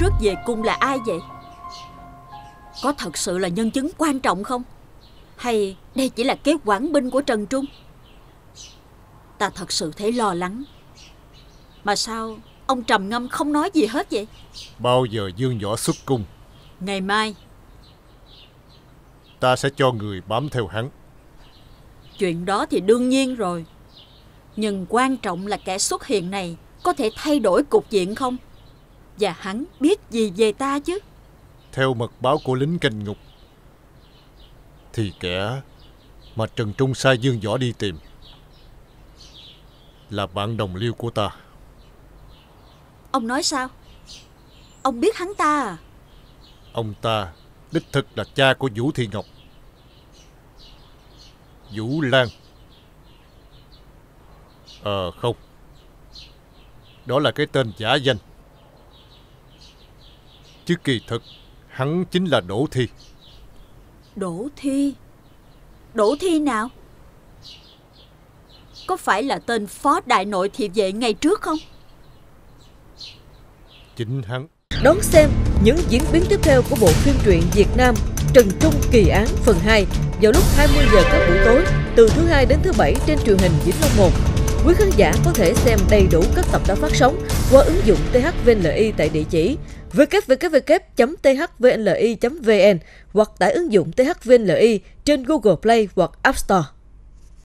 rước về cung là ai vậy? Có thật sự là nhân chứng quan trọng không? Hay đây chỉ là kế quản binh của Trần Trung? Ta thật sự thấy lo lắng. Mà sao ông Trầm Ngâm không nói gì hết vậy? Bao giờ Dương Võ xuất cung? Ngày mai. Ta sẽ cho người bám theo hắn. Chuyện đó thì đương nhiên rồi. Nhưng quan trọng là kẻ xuất hiện này có thể thay đổi cục diện không? Và hắn biết gì về ta chứ? Theo mật báo của lính canh ngục thì kẻ mà Trần Trung sai Dương Võ đi tìm là bạn đồng liêu của ta. Ông nói sao? Ông biết hắn ta à? Ông ta đích thực là cha của Vũ Thị Ngọc Vũ Lan. Không, đó là cái tên giả danh, chứ kỳ thực hắn chính là Đỗ Thi. Đỗ Thi? Đỗ Thi nào? Có phải là tên phó đại nội thị vệ ngày trước không? Chính hắn. Đón xem những diễn biến tiếp theo của bộ phim truyện Việt Nam Trần Trung Kỳ Án phần 2 vào lúc 20 giờ các buổi tối từ thứ Hai đến thứ Bảy trên truyền hình Vĩnh Long 1. Quý khán giả có thể xem đầy đủ các tập đã phát sóng qua ứng dụng THVLI tại địa chỉ www.thvli.vn hoặc tải ứng dụng THVLI trên Google Play hoặc App Store.